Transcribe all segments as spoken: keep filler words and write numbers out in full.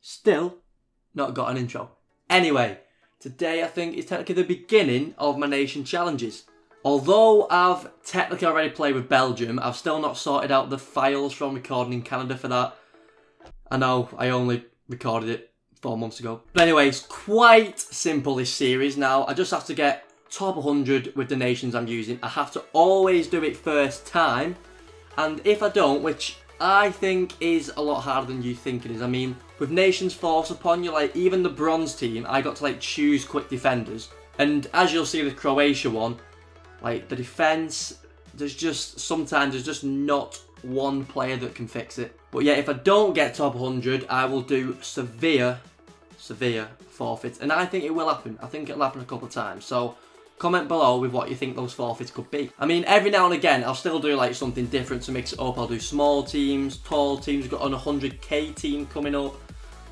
Still not got an intro. Anyway, today I think is technically the beginning of my nation challenges. Although I've technically already played with Belgium, I've still not sorted out the files from recording in Canada for that. I know, I only recorded it four months ago. But anyway, it's quite simple this series now. I just have to get top one hundred with the nations I'm using. I have to always do it first time. And if I don't, which I think is a lot harder than you think it is. I mean, with nations forced upon you, like even the bronze team, I got to like choose quick defenders. And as you'll see with Croatia one, like the defence, there's just, sometimes there's just not one player that can fix it. But yeah, if I don't get top one hundred, I will do severe, severe forfeits. And I think it will happen. I think it'll happen a couple of times. So comment below with what you think those forfeits could be. I mean, every now and again, I'll still do like something different to mix it up. I'll do small teams, tall teams. We've got an one hundred K team coming up.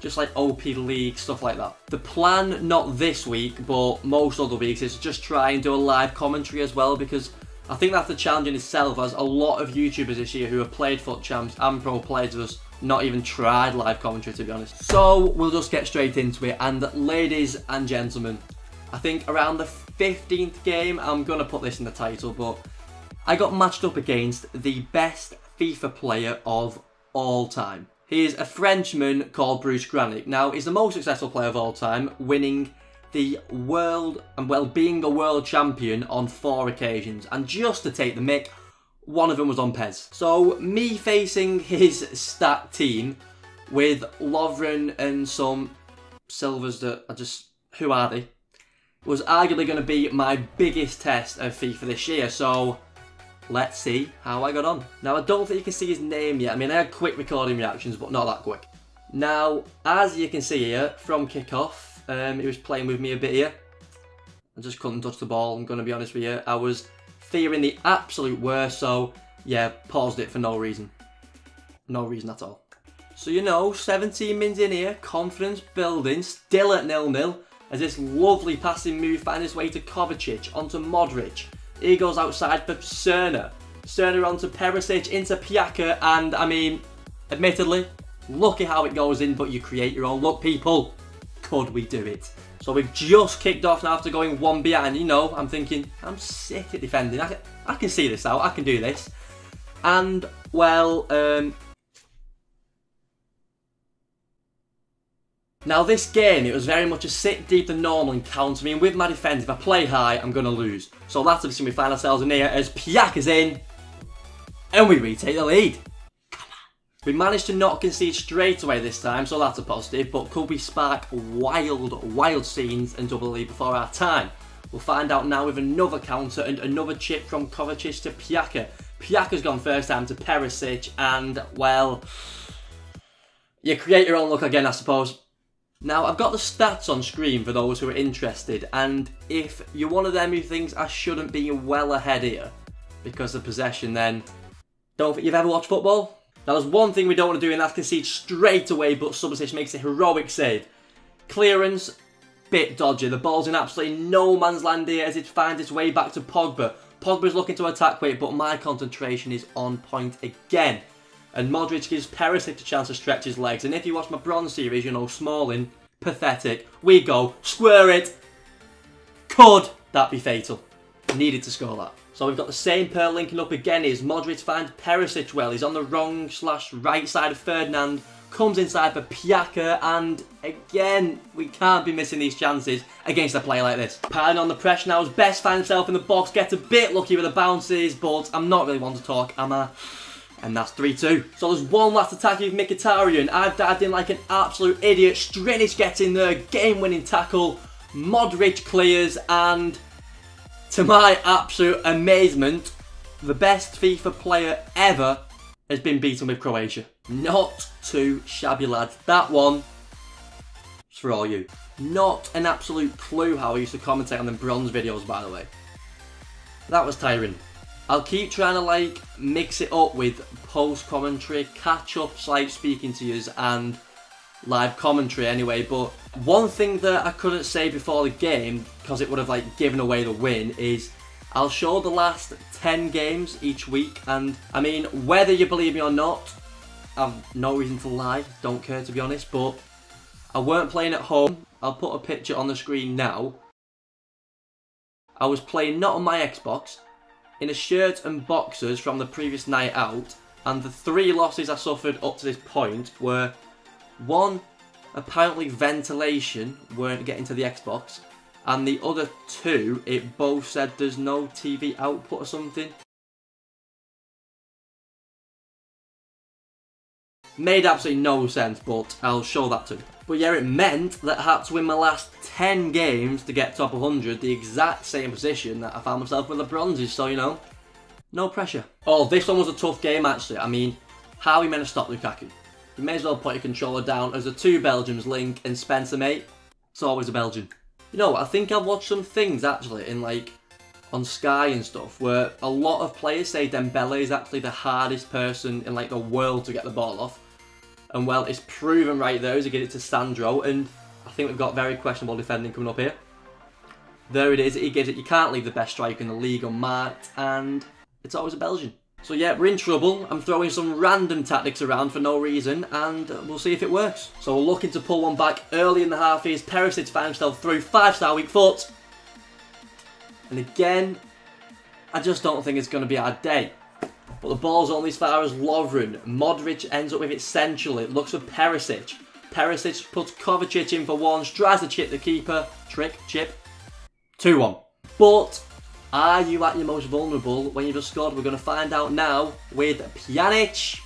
Just like O P league, stuff like that. The plan, not this week, but most other weeks, is to just try and do a live commentary as well, because I think that's the challenge in itself, as a lot of YouTubers this year who have played FUT Champs and pro players with us not even tried live commentary, to be honest. So we'll just get straight into it. And ladies and gentlemen, I think around the fifteenth game, I'm going to put this in the title, but I got matched up against the best FIFA player of all time. He is a Frenchman called Bruce Grannec. Now, he's the most successful player of all time, winning the world, and well, being a world champion on four occasions. And just to take the mick, one of them was on P E S. So, me facing his stacked team with Lovren and some silvers that are just, who are they? Was arguably going to be my biggest test of FIFA this year, so let's see how I got on. Now, I don't think you can see his name yet. I mean, I had quick recording reactions, but not that quick. Now, as you can see here, from kickoff, um, he was playing with me a bit here. I just couldn't touch the ball, I'm going to be honest with you. I was fearing the absolute worst, so yeah, paused it for no reason. No reason at all. So, you know, seventeen minutes in here, confidence building, still at nil nil. As this lovely passing move finds its way to Kovacic, onto Modric. He goes outside for Cerner. Cerner onto Perisic, into Pjaca, and I mean, admittedly, lucky how it goes in, but you create your own luck, people. Could we do it? So we've just kicked off now after going one behind. You know, I'm thinking, I'm sick at defending. I can, I can see this out. I can do this. And, well, um... now this game, it was very much a sit deep than normal and counter me, and with my defence, if I play high, I'm going to lose. So that's obviously we find ourselves in here as Pjaca's in, and we retake the lead. Come on. We managed to not concede straight away this time, so that's a positive, but could we spark wild, wild scenes and double the lead before our time? We'll find out now with another counter and another chip from Kovacic to Pjaca. Pjaca's gone first time to Perisic, and, well, you create your own luck again, I suppose. Now, I've got the stats on screen for those who are interested, and if you're one of them who thinks I shouldn't be well ahead here because of possession, then don't think you've ever watched football. Now, there's one thing we don't want to do, and that's concede straight away, but Subasic makes a heroic save. Clearance, bit dodgy. The ball's in absolutely no man's land here as it finds its way back to Pogba. Pogba's looking to attack with it, but my concentration is on point again. And Modric gives Perisic a chance to stretch his legs. And if you watch my bronze series, you know, Smalling, pathetic. We go, square it. Could that be fatal? Needed to score that. So we've got the same pair linking up again. Is Modric finds Perisic well. He's on the wrong slash right side of Ferdinand. Comes inside for Pjaca. And again, we can't be missing these chances against a player like this. Piling on the pressure now. His best finds himself in the box. Gets a bit lucky with the bounces. But I'm not really one to talk, am I? And that's three two. So there's one last attack with Mkhitaryan. I've dived in like an absolute idiot. Strinic gets in there. Game-winning tackle. Modric clears. And to my absolute amazement, the best FIFA player ever has been beaten with Croatia. Not too shabby, lads. That one is for all you. Not an absolute clue how I used to commentate on the bronze videos, by the way. That was tiring. I'll keep trying to, like, mix it up with post-commentary, catch-ups, like, speaking to yous, and live commentary anyway. But one thing that I couldn't say before the game, because it would have, like, given away the win, is I'll show the last ten games each week. And, I mean, whether you believe me or not, I've no reason to lie. Don't care, to be honest. But I weren't playing at home. I'll put a picture on the screen now. I was playing not on my Xbox, in a shirt and boxers from the previous night out, and the three losses I suffered up to this point were one, apparently ventilation weren't getting to the Xbox, and the other two, it both said there's no T V output or something. Made absolutely no sense, but I'll show that too. But yeah, it meant that I had to win my last ten games to get top one hundred, the exact same position that I found myself with the bronzes, so you know, no pressure. Oh, this one was a tough game actually. I mean, how are you meant to stop Lukaku? You may as well put your controller down as the two Belgians, Link and Spencer, mate. It's always a Belgian. You know, I think I've watched some things actually in like, on Sky and stuff, where a lot of players say Dembele is actually the hardest person in like the world to get the ball off. And well, it's proven right there as he gives it to Sandro, and I think we've got very questionable defending coming up here. There it is, he gives it, you can't leave the best striker in the league unmarked, and it's always a Belgian. So yeah, we're in trouble, I'm throwing some random tactics around for no reason, and we'll see if it works. So we're looking to pull one back early in the half here, Perisic found himself through, five star weak foot. And again, I just don't think it's going to be our day. But the ball's only as far as Lovren. Modric ends up with it centrally. It looks for Perisic. Perisic puts Kovacic in for one. Tries to chip the keeper. Trick, chip. two one. But are you at your most vulnerable when you've just scored? We're going to find out now with Pjanic.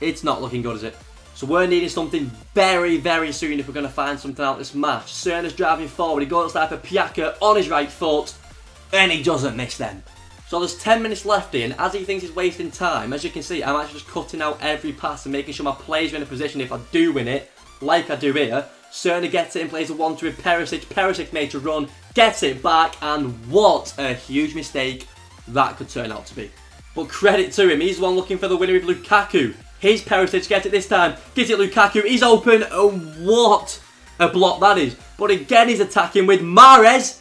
It's not looking good, is it? So we're needing something very, very soon if we're going to find something out this match. Cerner's driving forward. He goes outside for Pjaca on his right foot. And he doesn't miss them. So there's ten minutes left here, and as he thinks he's wasting time, as you can see, I'm actually just cutting out every pass and making sure my players are in a position if I do win it, like I do here. Cerner gets it in, plays a one two with Perisic. Perisic made to run, gets it back, and what a huge mistake that could turn out to be. But credit to him, he's the one looking for the winner with Lukaku. Here's Perisic, gets it this time, gets it Lukaku, he's open, oh what a block that is. But again he's attacking with Mahrez.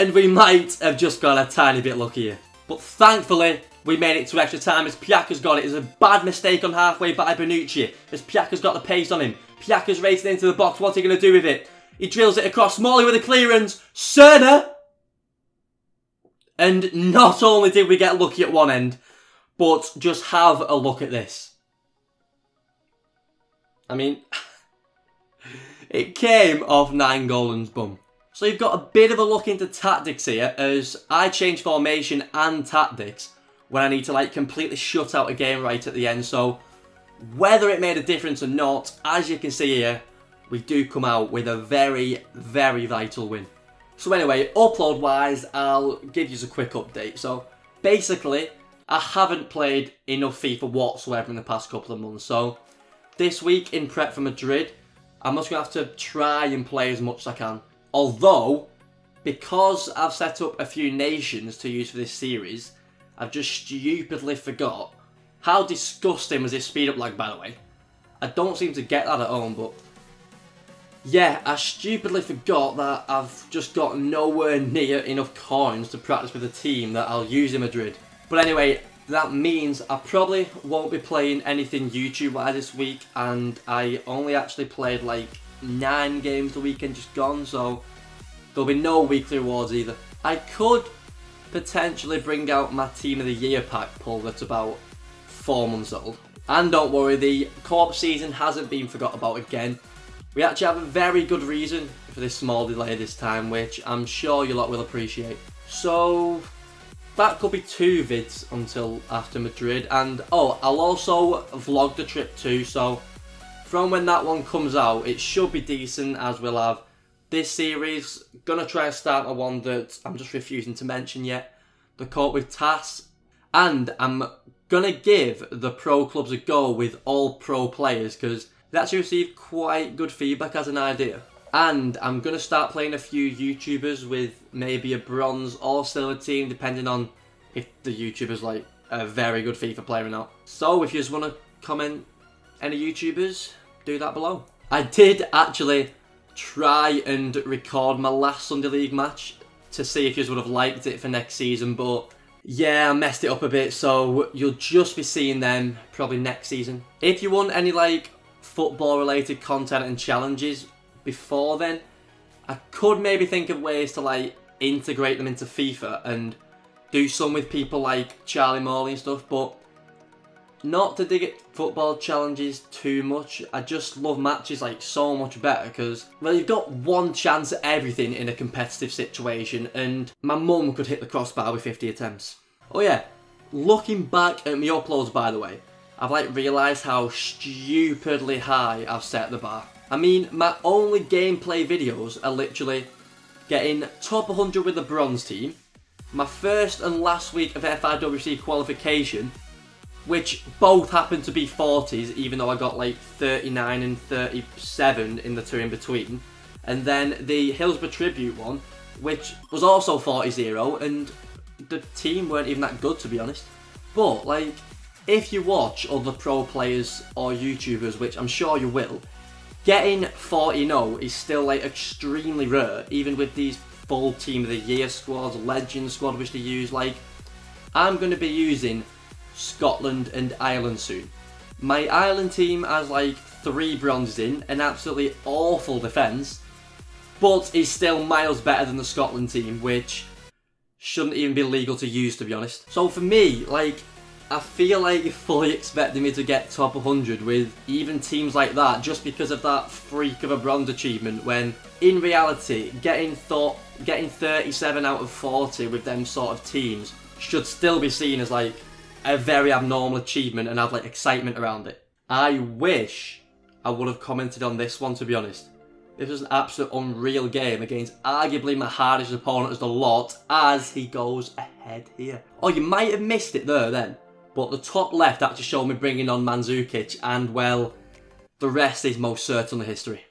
And we might have just gone a tiny bit luckier. But thankfully, we made it to extra time as Pjaca's got it. It's a bad mistake on halfway by Benucci. As Pjaca's got the pace on him. Pjaca's racing into the box. What's he going to do with it? He drills it across. Smalling with a clearance. Cerner! And not only did we get lucky at one end, but just have a look at this. I mean, it came off Nangolan's bum. So you've got a bit of a look into tactics here, as I change formation and tactics when I need to like completely shut out a game right at the end. So whether it made a difference or not, as you can see here, we do come out with a very, very vital win. So anyway, upload wise, I'll give you a quick update. So basically, I haven't played enough FIFA whatsoever in the past couple of months. So this week in prep for Madrid, I'm just going to have to try and play as much as I can. Although, because I've set up a few nations to use for this series, I've just stupidly forgot. How disgusting was this speed up lag, by the way? I don't seem to get that at home, but... yeah, I stupidly forgot that I've just got nowhere near enough coins to practice with the team that I'll use in Madrid. But anyway, that means I probably won't be playing anything YouTube-wise this week, and I only actually played, like... nine games the weekend just gone, so there'll be no weekly rewards either. I could potentially bring out my Team of the Year pack pull that's about four months old. And don't worry, the co-op season hasn't been forgot about again. We actually have a very good reason for this small delay this time, which I'm sure you lot will appreciate. So that could be two vids until after Madrid, and oh, I'll also vlog the trip too, so from when that one comes out, it should be decent, as we'll have this series. Gonna try and start a one that I'm just refusing to mention yet. The Court with Tass. And I'm gonna give the pro clubs a go with all pro players, because they actually received quite good feedback as an idea. And I'm gonna start playing a few YouTubers with maybe a bronze or silver team, depending on if the YouTuber's like a very good FIFA player or not. So if you just wanna comment any YouTubers, do that below. I did actually try and record my last Sunday League match to see if you would have liked it for next season, but yeah, I messed it up a bit, so you'll just be seeing them probably next season. If you want any like football-related content and challenges before then, I could maybe think of ways to like integrate them into FIFA and do some with people like Charlie Morley and stuff, but not to dig at football challenges too much. I just love matches like so much better because, well, you've got one chance at everything in a competitive situation, and my mum could hit the crossbar with fifty attempts. Oh yeah, looking back at my uploads, by the way, I've like realised how stupidly high I've set the bar. I mean, my only gameplay videos are literally getting top one hundred with the bronze team, my first and last week of F I W C qualification, which both happened to be forties, even though I got like thirty-nine and thirty-seven in the two in between. And then the Hillsborough Tribute one, which was also forty zero, and the team weren't even that good, to be honest. But, like, if you watch other pro players or YouTubers, which I'm sure you will, getting forty zero is still, like, extremely rare, even with these full Team of the Year squads, Legend squad, which they use. Like, I'm going to be using Scotland and Ireland soon. My Ireland team has like three bronzes in, an absolutely awful defence, but is still miles better than the Scotland team, which shouldn't even be legal to use, to be honest. So for me, like, I feel like you're fully expecting me to get top one hundred with even teams like that just because of that freak of a bronze achievement, when in reality getting thought getting thirty-seven out of forty with them sort of teams should still be seen as like a very abnormal achievement and have like excitement around it. I wish I would have commented on this one, to be honest. This was an absolute unreal game against arguably my hardest opponent as the lot, as he goes ahead here. Oh, you might have missed it there then, but the top left actually showed me bringing on Mandzukic, and well, the rest is most certainly history.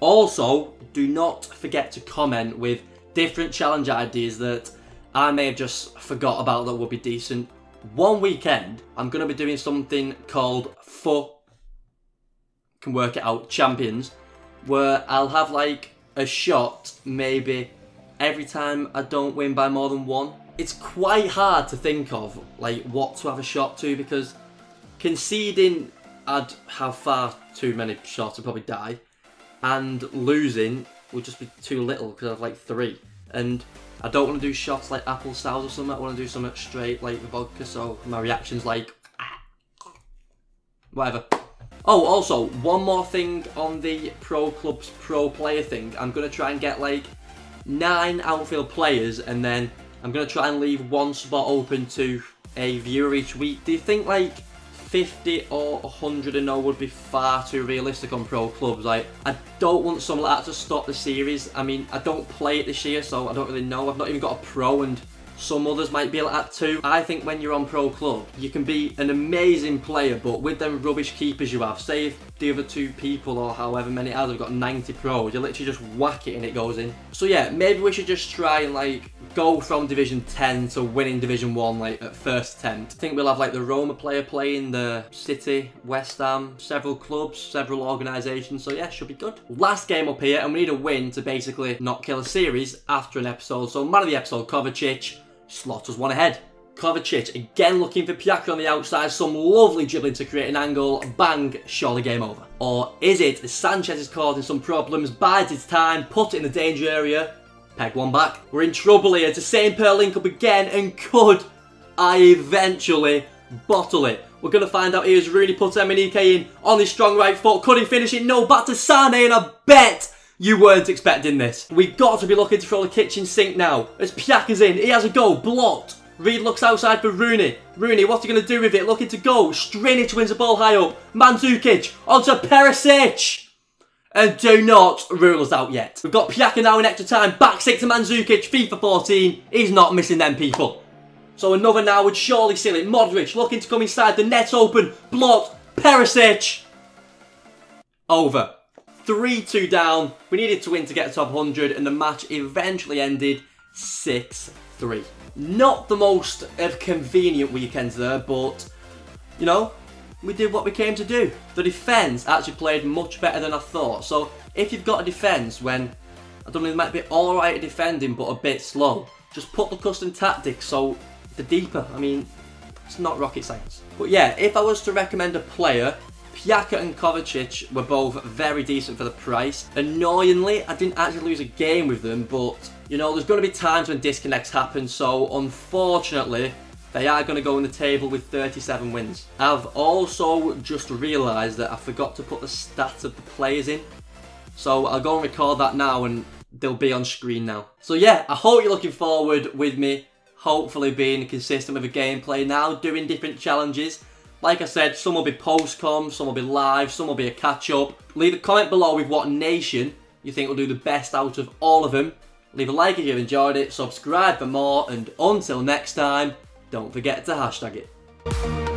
Also, do not forget to comment with different challenge ideas that I may have just forgot about that would be decent. One weekend, I'm going to be doing something called F U T, can work it out, Champions, where I'll have like a shot maybe every time I don't win by more than one. It's quite hard to think of like what to have a shot to, because conceding, I'd have far too many shots, I'd probably die, and losing would just be too little because I have like three, and I don't want to do shots like apple styles or something. I want to do something straight like the vodka, so my reaction's like, whatever. Oh, also, one more thing on the pro clubs, pro player thing. I'm going to try and get like nine outfield players, and then I'm going to try and leave one spot open to a viewer each week. Do you think like fifty or one hundred and no would be far too realistic on pro clubs? Like, I don't want someone like that to stop the series. I mean, I don't play it this year, so I don't really know. I've not even got a pro, and some others might be like that too. I think when you're on pro club, you can be an amazing player, but with them rubbish keepers you have, say if the other two people or however many others have got ninety pros, you literally just whack it and it goes in. So yeah, maybe we should just try and like go from Division ten to winning Division one like at first attempt. I think we'll have like the Roma player playing, the City, West Ham, several clubs, several organisations, so yeah, should be good. Last game up here, and we need a win to basically not kill a series after an episode, so man of the episode, Kovacic, Slot us one ahead. Kovacic again looking for Pjaca on the outside, some lovely dribbling to create an angle, bang, surely game over. Or is it? Sanchez is causing some problems, bides his time, put it in the danger area, peg one back. We're in trouble here, it's the same pair link up again, and could I eventually bottle it? We're going to find out here as Rooney puts M N E K in on his strong right foot. Could he finish it? No, back to Sané, and I bet you weren't expecting this. We've got to be looking to throw the kitchen sink now. As Pjaca's in, he has a go, blocked. Reed looks outside for Rooney. Rooney, what's he going to do with it? Looking to go. Strinic wins the ball high up. Mandzukic onto Perisic. And do not rule us out yet. We've got Pjaca now in extra time. Back six to Mandzukic. FIFA fourteen. He's not missing them people. So another now would surely seal it. Modric looking to come inside. The net's open. Blocked. Perisic. Over. three two down, we needed to win to get top one hundred, and the match eventually ended six three. Not the most of convenient weekends there, but, you know, we did what we came to do. The defence actually played much better than I thought, so if you've got a defence when, I don't know, they might be alright at defending but a bit slow, just put the custom tactics so they're deeper. I mean, it's not rocket science. But yeah, if I was to recommend a player, Pjaca and Kovacic were both very decent for the price. Annoyingly, I didn't actually lose a game with them, but, you know, there's going to be times when disconnects happen, so unfortunately, they are going to go in the table with thirty-seven wins. I've also just realised that I forgot to put the stats of the players in, so I'll go and record that now and they'll be on screen now. So yeah, I hope you're looking forward with me, hopefully being consistent with the gameplay now, doing different challenges. Like I said, some will be post-com, some will be live, some will be a catch-up. Leave a comment below with what nation you think will do the best out of all of them. Leave a like if you've enjoyed it, subscribe for more, and until next time, don't forget to hashtag it.